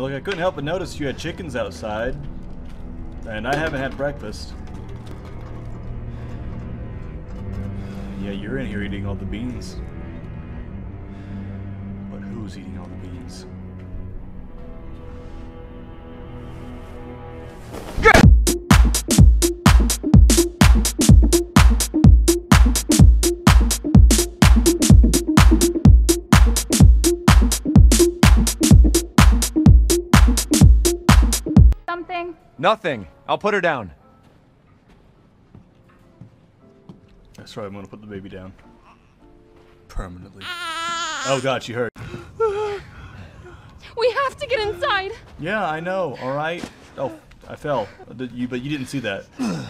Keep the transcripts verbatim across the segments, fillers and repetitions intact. look, I couldn't help but notice you had chickens outside, and I haven't had breakfast. Yeah, you're in here eating all the beans. But who's eating all the beans? Something? Nothing. I'll put her down. That's right, I'm gonna put the baby down. Permanently. Oh god, she hurt. We have to get inside! Yeah, I know, alright? Oh, I fell. You, but you didn't see that. Fuck,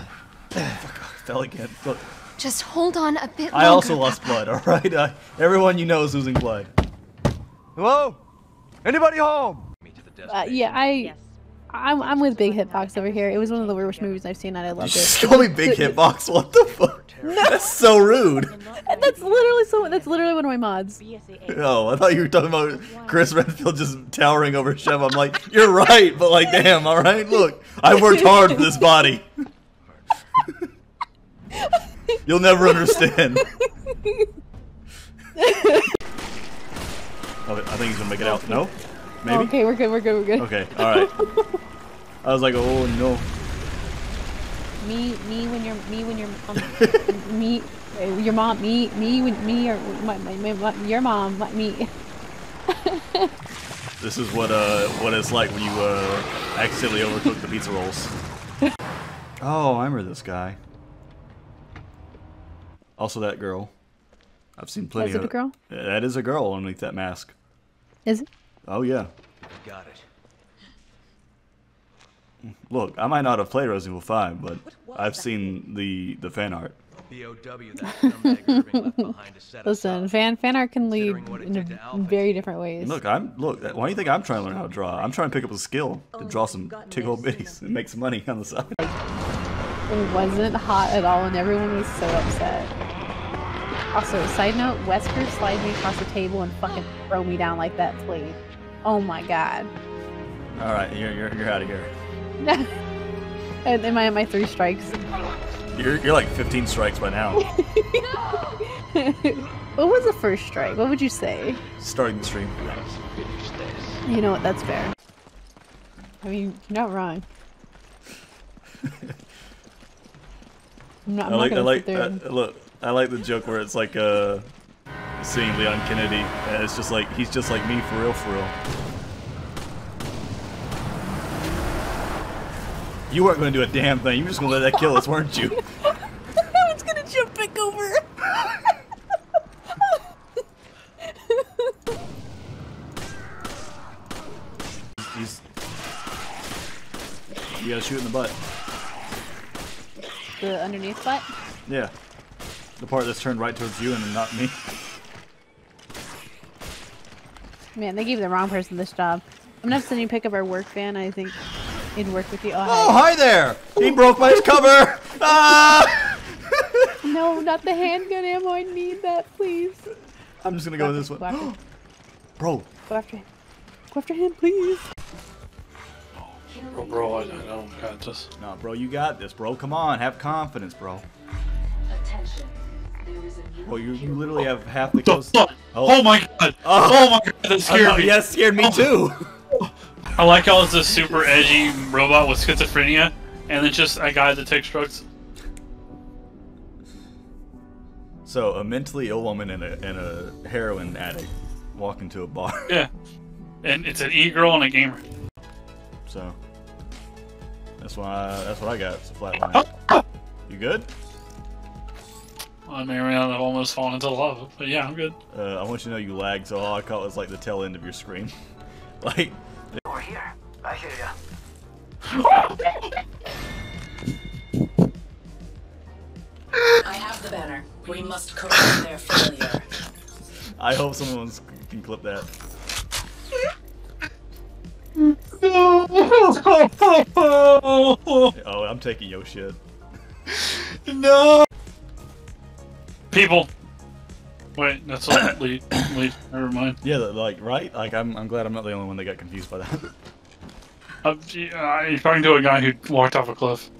I fell again. Look. Just hold on a bit longer, I also lost Papa. blood, alright? Uh, everyone you know is losing blood. Hello? Anybody home? Uh, yeah, I... Yes. I'm, I'm with Big Hitbox over here. It was one of the worst movies I've seen, and I loved it. She called me Big Hitbox. What the fuck? No. That's so rude. That's literally so. That's literally one of my mods. Oh, I thought you were talking about Chris Redfield just towering over Sheva. I'm like, you're right, but like, damn, all right. Look, I worked hard for this body. You'll never understand. I think he's gonna make it out. No. Maybe? Okay, we're good, we're good, we're good. Okay, alright. I was like, oh no. Me, me when you're, me when you're, um, me, uh, your mom, me, me when, me, or my, my, my, your mom, my, me. This is what, uh, what it's like when you, uh, accidentally overcook the pizza rolls. Oh, I remember this guy. Also that girl. I've seen plenty of... That's a girl? That is a girl underneath that mask. Is it? Oh yeah. Got it. Look, I might not have played Resident Evil Five, but I've that? seen the the fan art. Listen, fan fan art can lead in very different ways. Look, I'm look. Why do you think I'm trying to learn how to draw? I'm trying to pick up a skill to draw some tickle bitties and make some money on the side. It wasn't hot at all, and everyone was so upset. Also, side note, Wesker slide me across the table and fucking throw me down like that, please. Oh my god. Alright, you're, you're, you're out of here. And then my, my three strikes. You're, you're like fifteen strikes by now. What was the first strike? What would you say? Starting the stream. You know what, that's fair. I mean, you're not wrong. I'm not, I'm I like, not I like, I, look. I like the joke where it's like uh, seeing Leon Kennedy, and it's just like he's just like me for real, for real. You weren't going to do a damn thing. You were just going to let that kill us, weren't you? I was going to jump back over. he's, you gotta shoot in the butt. The underneath butt. Yeah. The part that's turned right towards you and not me. Man, they gave the wrong person this job. I'm not sending you pick up our work van. I think it'd work with you. Oh, oh hi. hi there! He broke my cover! Ah! No, not the handgun ammo. I need that, please. I'm just gonna go, go with this one. Go bro. Go after him. Go after him, please. Bro, bro, I don't got this. No, bro, you got this, bro. Come on, have confidence, bro. Attention. Well, you, you literally have half the kills. Oh, oh my god! Oh my god, that scared uh, me! Yeah, scared me too! I like how it's a super edgy robot with schizophrenia, and then just a guy that takes drugs. So, a mentally ill woman and a, and a heroin addict walk into a bar. Yeah. And it's an e-girl and a gamer. So, that's, why, that's what I got. It's a flatline. You good? I mean, I've almost fallen into love, but yeah, I'm good. Uh, I want you to know you lagged, so all I caught was like the tail end of your screen. Like... We're here. I hear ya. I have the banner. We must correct their failure. I hope someone can clip that. Oh, I'm taking your shit. No! People! Wait, that's all. Leave. Leave. Never mind. Yeah, like, right? Like, I'm, I'm glad I'm not the only one that got confused by that. Uh, he's talking to a guy who walked off a cliff.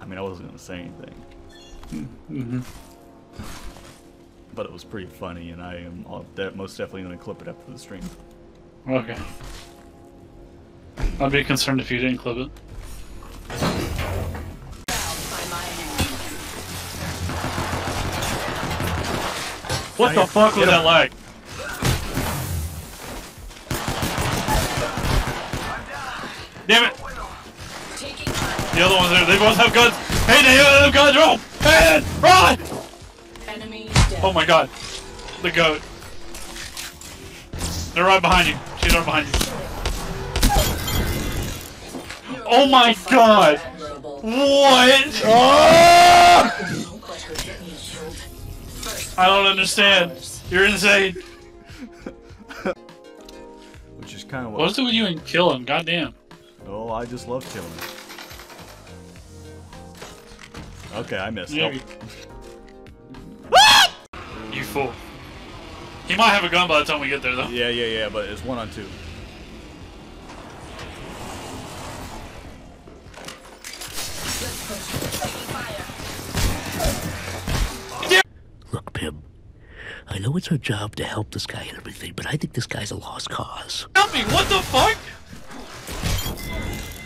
I mean, I wasn't gonna say anything. Mm-hmm. But it was pretty funny, and I am most definitely gonna clip it after the stream. Okay. I'd be concerned if you didn't clip it. What the fuck was that like? Damn it! The other ones there, they both have guns! Hey, they both have guns! Roll! Hey, run! Enemy dead. Oh my god. The goat. They're right behind you. She's right behind you. You're oh my god! Admirable. What? Oh! I don't understand. You're insane. Which is kind of what. What's it with you and kill him? Goddamn. Oh, I just love killing him. Okay, I missed. Help. You fool. He might have a gun by the time we get there, though. Yeah, yeah, yeah, but it's one on two. Look, Pim. I know it's our job to help this guy and everything, but I think this guy's a lost cause. Help me! What the fuck?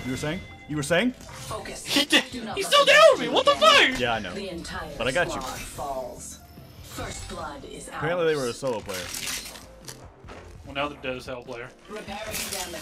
You were saying? You were saying? Focus. He did. He's still down with me. What the fuck? Yeah, I know. But I got you. Falls. First blood is apparently ours. They were a solo player. Well, now they're dead as hell player. Repairing damage.